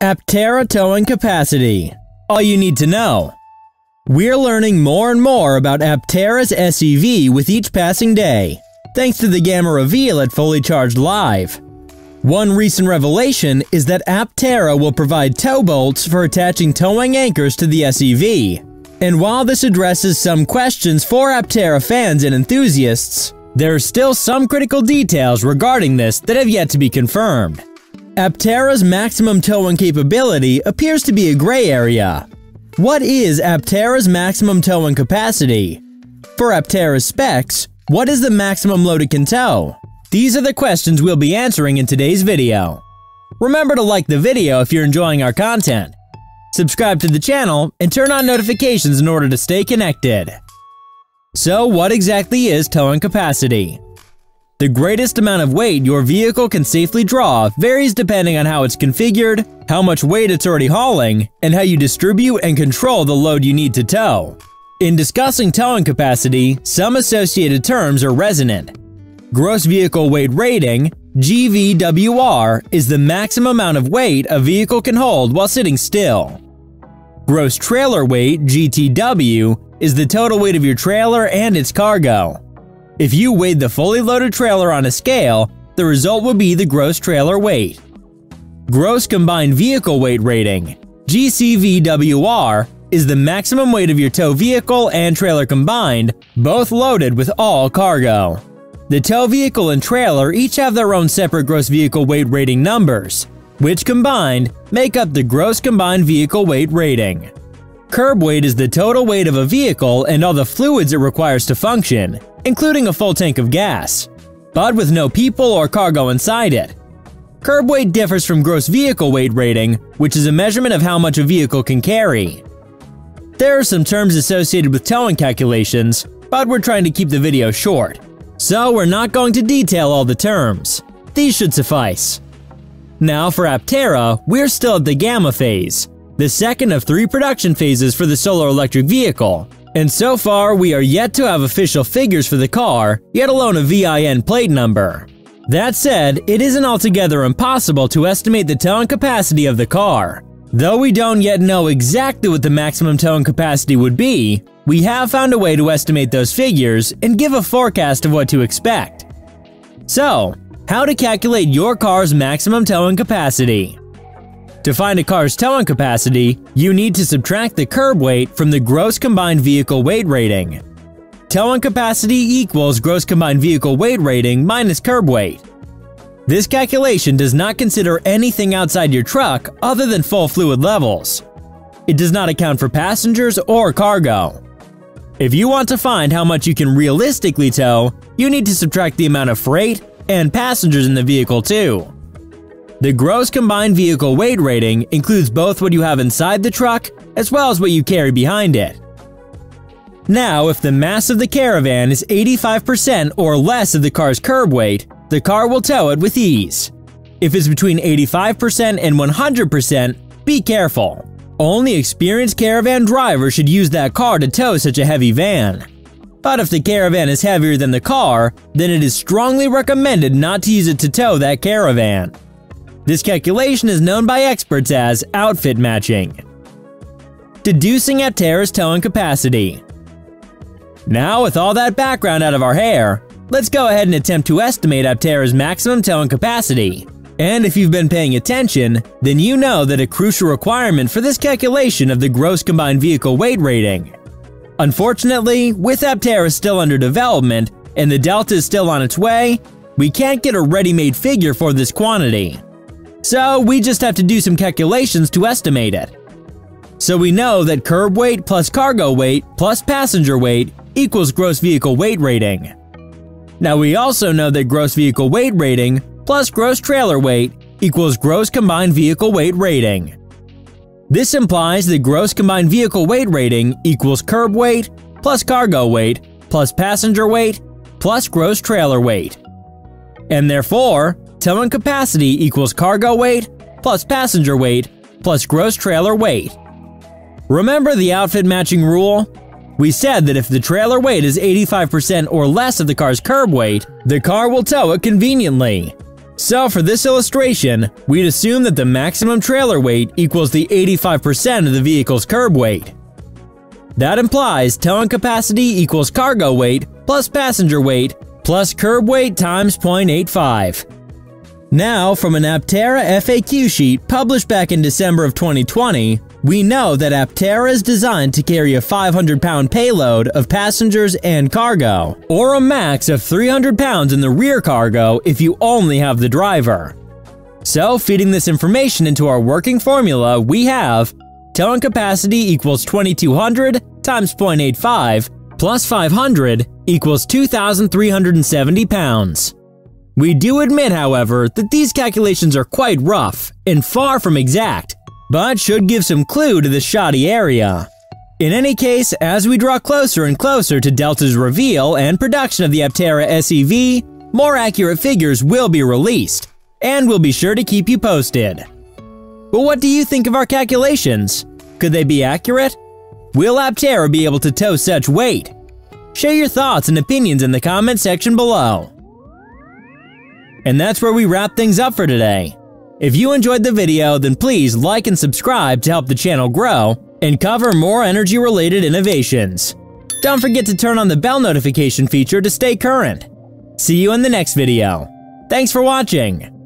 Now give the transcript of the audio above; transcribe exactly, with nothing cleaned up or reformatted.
Aptera towing capacity. All you need to know. We're learning more and more about Aptera's S E V with each passing day, thanks to the Gamma Reveal at Fully Charged Live. One recent revelation is that Aptera will provide tow bolts for attaching towing anchors to the S E V. And while this addresses some questions for Aptera fans and enthusiasts, there are still some critical details regarding this that have yet to be confirmed. Aptera's maximum towing capability appears to be a gray area. What is Aptera's maximum towing capacity? For Aptera's specs, what is the maximum load it can tow? These are the questions we'll be answering in today's video. Remember to like the video if you're enjoying our content. Subscribe to the channel and turn on notifications in order to stay connected. So what exactly is towing capacity? The greatest amount of weight your vehicle can safely draw varies depending on how it's configured, how much weight it's already hauling, and how you distribute and control the load you need to tow. In discussing towing capacity, some associated terms are resonant. Gross vehicle weight rating, G V W R, is the maximum amount of weight a vehicle can hold while sitting still. Gross trailer weight, G T W, is the total weight of your trailer and its cargo. If you weighed the fully loaded trailer on a scale, the result would be the gross trailer weight. Gross combined vehicle weight rating, G C V W R, is the maximum weight of your tow vehicle and trailer combined, both loaded with all cargo. The tow vehicle and trailer each have their own separate gross vehicle weight rating numbers, which combined make up the gross combined vehicle weight rating. Curb weight is the total weight of a vehicle and all the fluids it requires to function, including a full tank of gas, but with no people or cargo inside it. Curb weight differs from gross vehicle weight rating, which is a measurement of how much a vehicle can carry. There are some terms associated with towing calculations, but we're trying to keep the video short, so we're not going to detail all the terms. These should suffice. Now for Aptera, we're still at the Gamma phase, the second of three production phases for the solar electric vehicle. And so far, we are yet to have official figures for the car, yet alone a V I N plate number. That said, it isn't altogether impossible to estimate the towing capacity of the car. Though we don't yet know exactly what the maximum towing capacity would be, we have found a way to estimate those figures and give a forecast of what to expect. So, how to calculate your car's maximum towing capacity? To find a car's towing capacity, you need to subtract the curb weight from the gross combined vehicle weight rating. Towing capacity equals gross combined vehicle weight rating minus curb weight. This calculation does not consider anything outside your truck other than full fluid levels. It does not account for passengers or cargo. If you want to find how much you can realistically tow, you need to subtract the amount of freight and passengers in the vehicle too. The gross combined vehicle weight rating includes both what you have inside the truck as well as what you carry behind it. Now, if the mass of the caravan is eighty-five percent or less of the car's curb weight, the car will tow it with ease. If it's between eighty-five percent and one hundred percent, be careful. Only experienced caravan drivers should use that car to tow such a heavy van. But if the caravan is heavier than the car, then it is strongly recommended not to use it to tow that caravan. This calculation is known by experts as outfit matching. Deducing Aptera's towing capacity. Now, with all that background out of our hair, let's go ahead and attempt to estimate Aptera's maximum towing capacity. And if you've been paying attention, then you know that a crucial requirement for this calculation of the gross combined vehicle weight rating. Unfortunately, with Aptera still under development and the Delta is still on its way, we can't get a ready-made figure for this quantity. So we just have to do some calculations to estimate it. So we know that curb weight plus cargo weight plus passenger weight equals gross vehicle weight rating. Now we also know that gross vehicle weight rating plus gross trailer weight equals gross combined vehicle weight rating. This implies that gross combined vehicle weight rating equals curb weight plus cargo weight plus passenger weight plus gross trailer weight. And therefore, towing capacity equals cargo weight plus passenger weight plus gross trailer weight. Remember the outfit matching rule? We said that if the trailer weight is eighty-five percent or less of the car's curb weight, the car will tow it conveniently. So for this illustration, we'd assume that the maximum trailer weight equals the eighty-five percent of the vehicle's curb weight. That implies towing capacity equals cargo weight plus passenger weight plus curb weight times zero point eight five. Now, from an Aptera F A Q sheet published back in December of twenty twenty, we know that Aptera is designed to carry a five hundred pound payload of passengers and cargo, or a max of three hundred pounds in the rear cargo if you only have the driver. So, feeding this information into our working formula, we have towing capacity equals twenty-two hundred times zero point eight five plus five hundred equals two thousand three hundred seventy pounds. We do admit, however, that these calculations are quite rough and far from exact, but should give some clue to the shoddy area. In any case, as we draw closer and closer to Delta's reveal and production of the Aptera S E V, more accurate figures will be released, and we'll be sure to keep you posted. But what do you think of our calculations? Could they be accurate? Will Aptera be able to tow such weight? Share your thoughts and opinions in the comment section below. And that's where we wrap things up for today. If you enjoyed the video, then please like and subscribe to help the channel grow and cover more energy-related innovations. Don't forget to turn on the bell notification feature to stay current. See you in the next video. Thanks for watching.